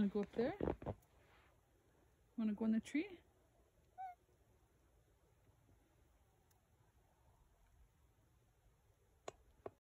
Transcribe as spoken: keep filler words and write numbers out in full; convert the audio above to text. I'm gonna go up there. Wanna go in the tree?